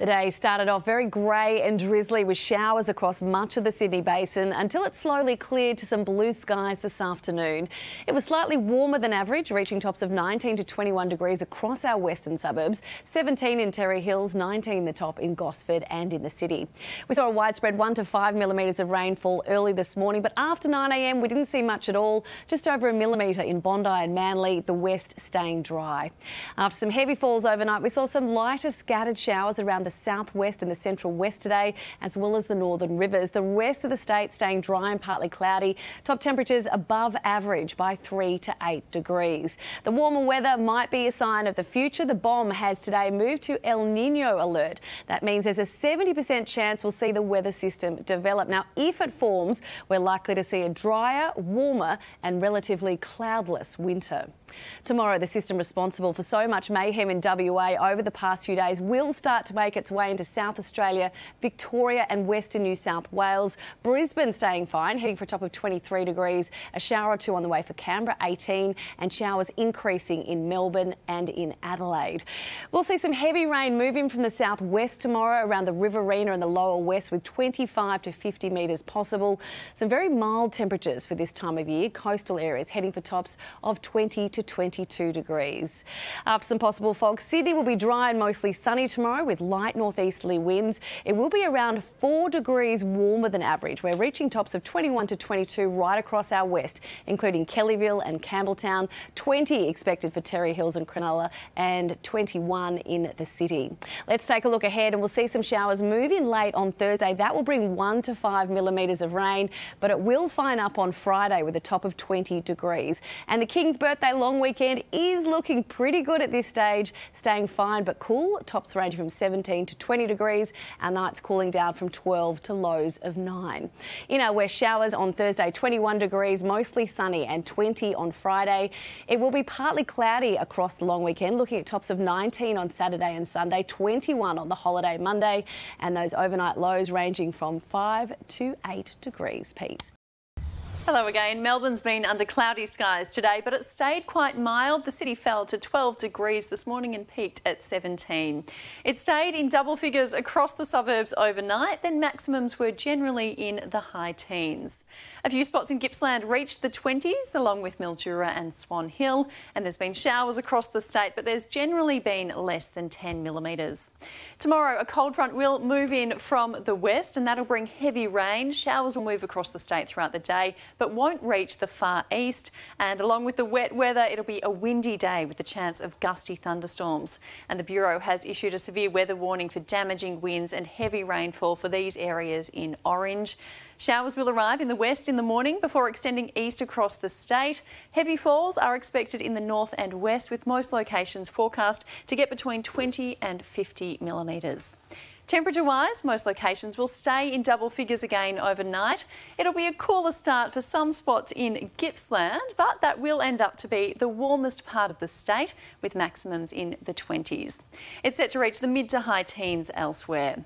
The day started off very grey and drizzly with showers across much of the Sydney basin until it slowly cleared to some blue skies this afternoon. It was slightly warmer than average, reaching tops of 19 to 21 degrees across our western suburbs, 17 in Terry Hills, 19 the top in Gosford and in the city. We saw a widespread 1 to 5 millimetres of rainfall early this morning, but after 9 a.m. we didn't see much at all, just over a millimetre in Bondi and Manly, the west staying dry. After some heavy falls overnight, we saw some lighter scattered showers around the southwest and the central west today, as well as the northern rivers. The rest of the state staying dry and partly cloudy. Top temperatures above average by 3 to 8 degrees. The warmer weather might be a sign of the future. The BOM has today moved to El Nino alert. That means there's a 70% chance we'll see the weather system develop. Now, if it forms, we're likely to see a drier, warmer and relatively cloudless winter. Tomorrow, the system responsible for so much mayhem in WA over the past few days will start to make its way into South Australia, Victoria and western New South Wales. Brisbane staying fine, heading for a top of 23 degrees. A shower or two on the way for Canberra, 18, and showers increasing in Melbourne and in Adelaide. We'll see some heavy rain moving from the southwest tomorrow around the Riverina and the lower west, with 25 to 50 metres possible. Some very mild temperatures for this time of year. Coastal areas heading for tops of 20 to 22 degrees. After some possible fog, Sydney will be dry and mostly sunny tomorrow with light northeasterly winds. It will be around 4 degrees warmer than average. We're reaching tops of 21 to 22 right across our west, including Kellyville and Campbelltown, 20 expected for Terry Hills and Cronulla, and 21 in the city. Let's take a look ahead, and we'll see some showers move in late on Thursday. That will bring 1 to 5 millimetres of rain, but it will fine up on Friday with a top of 20 degrees. And the King's Birthday long weekend is looking pretty good at this stage, staying fine but cool, tops ranging from 17 to 20 degrees, our nights cooling down from 12 to lows of 9. In our west, showers on Thursday, 21 degrees, mostly sunny, and 20 on Friday. It will be partly cloudy across the long weekend, looking at tops of 19 on Saturday and Sunday, 21 on the holiday Monday, and those overnight lows ranging from 5 to 8 degrees, Pete. Hello again. Melbourne's been under cloudy skies today, but it stayed quite mild. The city fell to 12 degrees this morning and peaked at 17. It stayed in double figures across the suburbs overnight, then maximums were generally in the high teens. A few spots in Gippsland reached the 20s, along with Mildura and Swan Hill, and there's been showers across the state, but there's generally been less than 10 millimetres. Tomorrow, a cold front will move in from the west, and that'll bring heavy rain. Showers will move across the state throughout the day, but won't reach the far east, and along with the wet weather, it'll be a windy day with the chance of gusty thunderstorms. And the Bureau has issued a severe weather warning for damaging winds and heavy rainfall for these areas in orange. Showers will arrive in the west in the morning before extending east across the state. Heavy falls are expected in the north and west, with most locations forecast to get between 20 and 50 millimetres. Temperature-wise, most locations will stay in double figures again overnight. It'll be a cooler start for some spots in Gippsland, but that will end up to be the warmest part of the state, with maximums in the 20s. It's set to reach the mid to high teens elsewhere.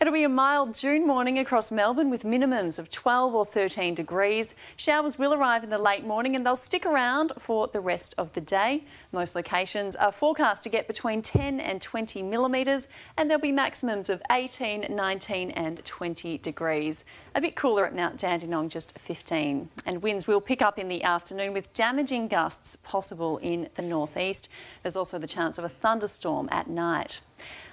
It'll be a mild June morning across Melbourne, with minimums of 12 or 13 degrees. Showers will arrive in the late morning and they'll stick around for the rest of the day. Most locations are forecast to get between 10 and 20 millimetres, and there'll be maximums of 18, 19 and 20 degrees. A bit cooler at Mount Dandenong, just 15. And winds will pick up in the afternoon, with damaging gusts possible in the northeast. There's also the chance of a thunderstorm at night.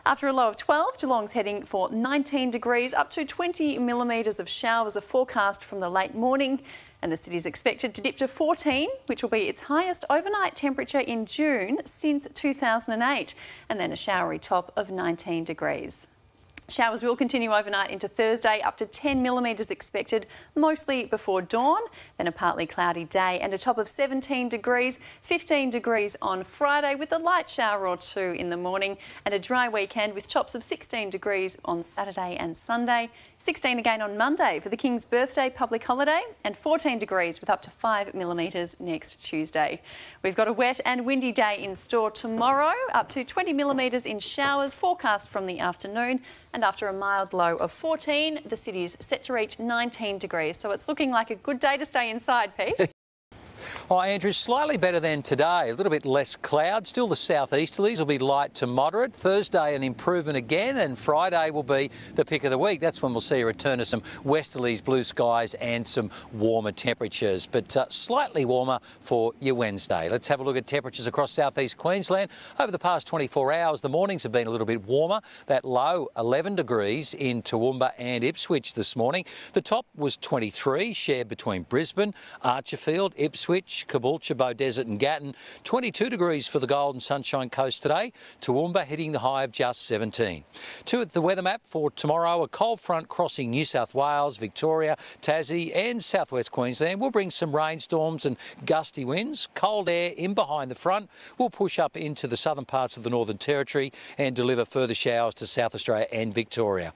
After a low of 12, Geelong's heading for 19 degrees. Up to 20 millimetres of showers are forecast from the late morning, and the city's expected to dip to 14, which will be its highest overnight temperature in June since 2008, and then a showery top of 19 degrees. Showers will continue overnight into Thursday, up to 10 millimetres expected, mostly before dawn, then a partly cloudy day and a top of 17 degrees, 15 degrees on Friday with a light shower or two in the morning, and a dry weekend with tops of 16 degrees on Saturday and Sunday, 16 again on Monday for the King's Birthday public holiday, and 14 degrees with up to 5 millimetres next Tuesday. We've got a wet and windy day in store tomorrow, up to 20 millimetres in showers forecast from the afternoon, and after a mild low of 14, the city's set to reach 19 degrees. So it's looking like a good day to stay inside, Pete. Well, Andrew, slightly better than today, a little bit less cloud. Still the southeasterlies will be light to moderate. Thursday, an improvement again, and Friday will be the pick of the week. That's when we'll see a return of some westerlies, blue skies and some warmer temperatures, but slightly warmer for your Wednesday. Let's have a look at temperatures across southeast Queensland. Over the past 24 hours, the mornings have been a little bit warmer. That low, 11 degrees in Toowoomba and Ipswich this morning. The top was 23, shared between Brisbane, Archerfield, Ipswich, Caboolture, Bow Desert and Gatton. 22 degrees for the Gold and Sunshine Coast today. Toowoomba hitting the high of just 17. To the weather map for tomorrow, a cold front crossing New South Wales, Victoria, Tassie and southwest Queensland will bring some rainstorms and gusty winds. Cold air in behind the front will push up into the southern parts of the Northern Territory and deliver further showers to South Australia and Victoria.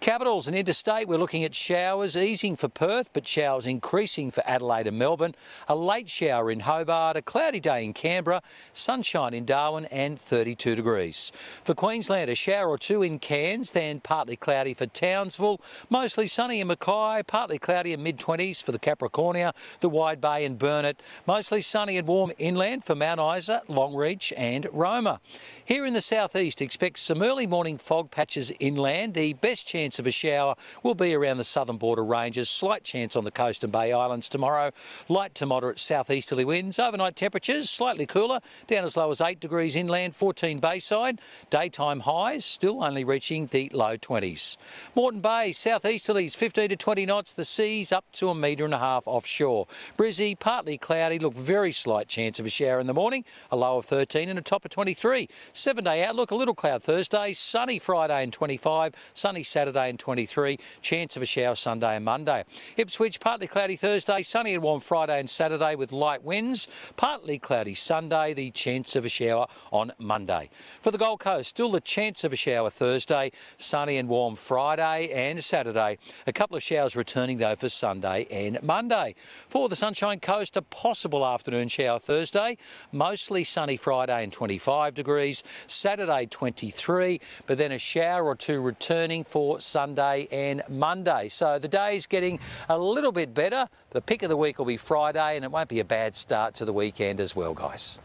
Capitals and interstate, we're looking at showers easing for Perth, but showers increasing for Adelaide and Melbourne. A late shower in Hobart, a cloudy day in Canberra, sunshine in Darwin and 32 degrees. For Queensland, a shower or two in Cairns, then partly cloudy for Townsville, mostly sunny in Mackay, partly cloudy in mid-20s for the Capricornia, the Wide Bay and Burnett, mostly sunny and warm inland for Mount Isa, Longreach and Roma. Here in the southeast, expect some early morning fog patches inland. The best chance of a shower will be around the southern border ranges, slight chance on the coast and Bay Islands tomorrow, light to moderate south easterly winds. Overnight temperatures slightly cooler, down as low as 8 degrees inland, 14 Bayside. Daytime highs still only reaching the low 20s. Moreton Bay, southeasterlies 15 to 20 knots. The seas up to 1.5 metres offshore. Brizzy, partly cloudy. Look, very slight chance of a shower in the morning. A low of 13 and a top of 23. 7-day outlook, a little cloud Thursday, sunny Friday and 25, sunny Saturday and 23. Chance of a shower Sunday and Monday. Ipswich, partly cloudy Thursday, sunny and warm Friday and Saturday with light winds, partly cloudy Sunday, the chance of a shower on Monday. For the Gold Coast, still the chance of a shower Thursday, sunny and warm Friday and Saturday. A couple of showers returning though for Sunday and Monday. For the Sunshine Coast, a possible afternoon shower Thursday, mostly sunny Friday and 25 degrees, Saturday 23, but then a shower or two returning for Sunday and Monday. So the day's getting a little bit better. The pick of the week will be Friday, and it won't be a bad start to the weekend as well, guys.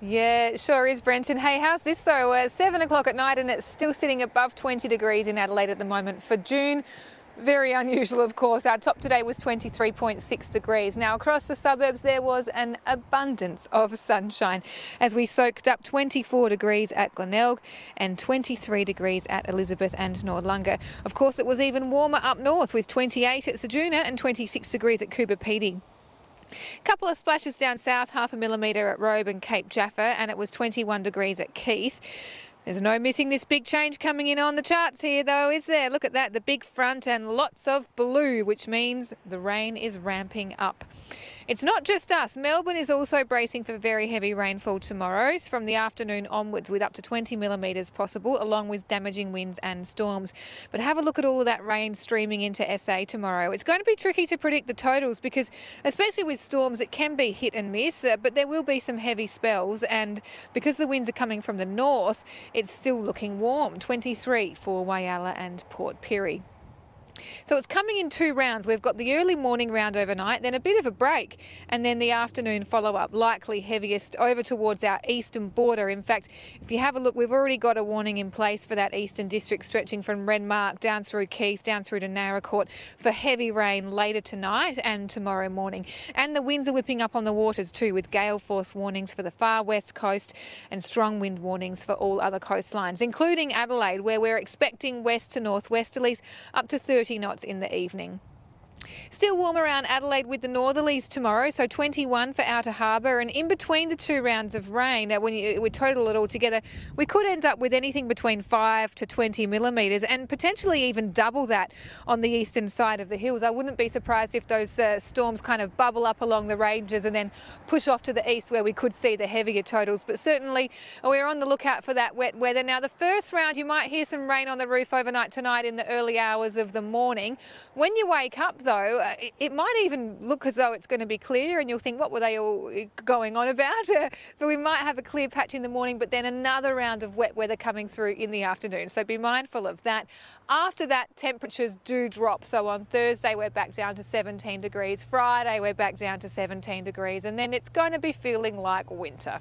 Yeah, it sure is, Brenton. Hey, how's this though? 7 o'clock at night and it's still sitting above 20 degrees in Adelaide at the moment for June. Very unusual, of course. Our top today was 23.6 degrees. Now, across the suburbs, there was an abundance of sunshine as we soaked up 24 degrees at Glenelg and 23 degrees at Elizabeth and Northlunga. Of course, it was even warmer up north with 28 at Ceduna and 26 degrees at Coober Pedy. A couple of splashes down south, 0.5 millimetre at Robe and Cape Jaffa, and it was 21 degrees at Keith. There's no missing this big change coming in on the charts here though, is there? Look at that, the big front and lots of blue, which means the rain is ramping up. It's not just us. Melbourne is also bracing for very heavy rainfall tomorrow from the afternoon onwards with up to 20 millimetres possible, along with damaging winds and storms. But have a look at all of that rain streaming into SA tomorrow. It's going to be tricky to predict the totals because, especially with storms, it can be hit and miss, but there will be some heavy spells. And because the winds are coming from the north, it's still looking warm, 23 for Whyalla and Port Pirie. So it's coming in two rounds. We've got the early morning round overnight, then a bit of a break, and then the afternoon follow-up, likely heaviest over towards our eastern border. In fact, if you have a look, we've already got a warning in place for that eastern district stretching from Renmark down through Keith, down through to Narracourt for heavy rain later tonight and tomorrow morning. And the winds are whipping up on the waters too, with gale force warnings for the far west coast and strong wind warnings for all other coastlines, including Adelaide, where we're expecting west to northwesterlies up to 30 knots in the evening. Still warm around Adelaide with the northerlies tomorrow, so 21 for Outer Harbour, and in between the two rounds of rain, when we total it all together, we could end up with anything between 5 to 20 millimetres and potentially even double that on the eastern side of the hills. I wouldn't be surprised if those storms kind of bubble up along the ranges and then push off to the east where we could see the heavier totals, but certainly we're on the lookout for that wet weather. Now, the first round, you might hear some rain on the roof overnight tonight in the early hours of the morning. When you wake up, though, it might even look as though it's going to be clear and you'll think, what were they all going on about? But we might have a clear patch in the morning, but then another round of wet weather coming through in the afternoon. So be mindful of that. After that, temperatures do drop. So on Thursday, we're back down to 17 degrees. Friday, we're back down to 17 degrees. And then it's going to be feeling like winter.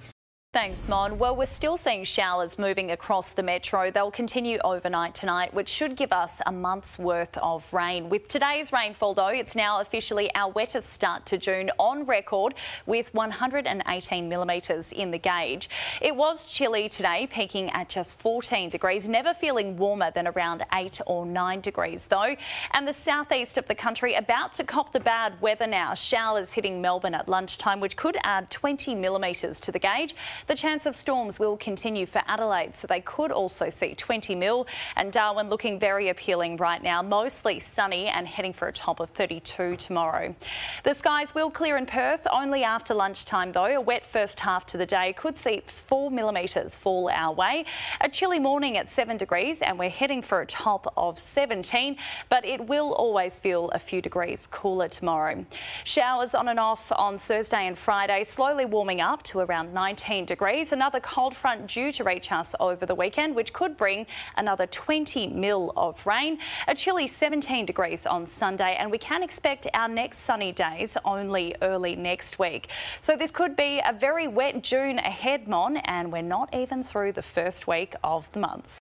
Thanks, Mon. Well, we're still seeing showers moving across the metro. They'll continue overnight tonight, which should give us a month's worth of rain. With today's rainfall, though, it's now officially our wettest start to June on record, with 118 millimetres in the gauge. It was chilly today, peaking at just 14 degrees, never feeling warmer than around 8 or 9 degrees, though. And the southeast of the country about to cop the bad weather now. Showers hitting Melbourne at lunchtime, which could add 20 millimetres to the gauge. The chance of storms will continue for Adelaide, so they could also see 20 mil. And Darwin looking very appealing right now, mostly sunny and heading for a top of 32 tomorrow. The skies will clear in Perth only after lunchtime, though. A wet first half to the day could see 4 millimetres fall our way. A chilly morning at 7 degrees, and we're heading for a top of 17, but it will always feel a few degrees cooler tomorrow. Showers on and off on Thursday and Friday, slowly warming up to around 19 degrees. Another cold front due to reach us over the weekend, which could bring another 20 mil of rain. A chilly 17 degrees on Sunday, and we can expect our next sunny days only early next week. So this could be a very wet June ahead, Mon, and we're not even through the first week of the month.